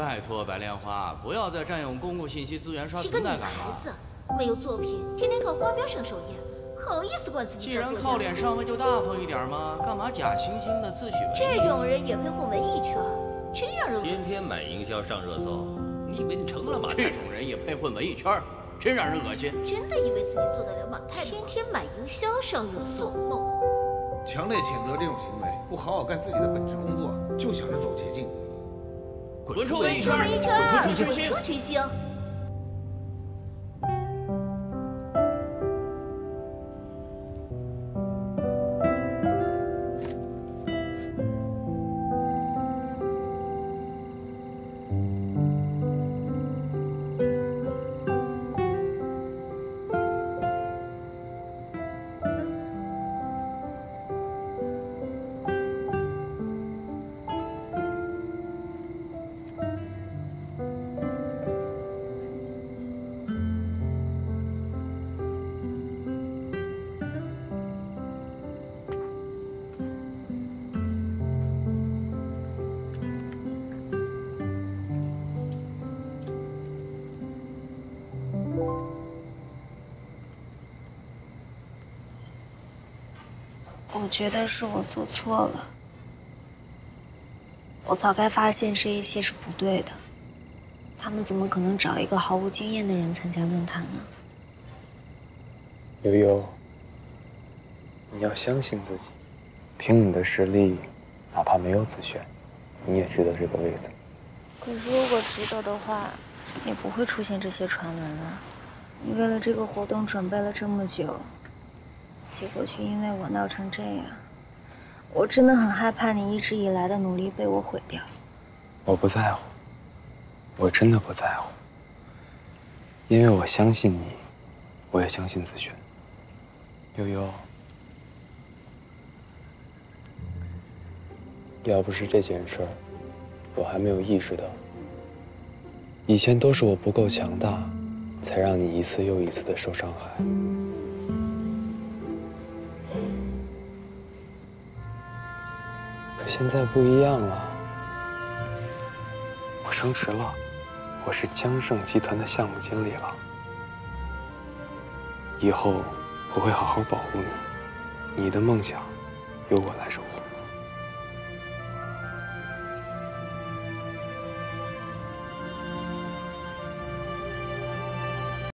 拜托白莲花，不要再占用公共信息资源刷存在感了。一个女孩子没有作品，天天靠花标上首页，好意思管自己？既然靠脸上位，就大方一点嘛，干嘛假惺惺的自诩为？这种人也配混文艺圈？真让人恶心。天天买营销上热搜，你以为你成了马太？这种人也配混文艺圈？ 真让人恶心！真的以为自己做得了马太？天天买营销上热搜，做梦！强烈谴责这种行为，不好好干自己的本职工作，就想着走捷径，滚出文艺圈！滚出群星！我觉得是我做错了，我早该发现这一切是不对的。他们怎么可能找一个毫无经验的人参加论坛呢？悠悠，你要相信自己，凭你的实力，哪怕没有自选，你也值得这个位子。可是如果值得的话，也不会出现这些传闻了。你为了这个活动准备了这么久。 结果却因为我闹成这样，我真的很害怕你一直以来的努力被我毁掉。我不在乎，我真的不在乎，因为我相信你，我也相信子萱。悠悠，要不是这件事儿，我还没有意识到，以前都是我不够强大，才让你一次又一次的受伤害。 现在不一样了，我升职了，我是江盛集团的项目经理了。以后我会好好保护你，你的梦想由我来守护。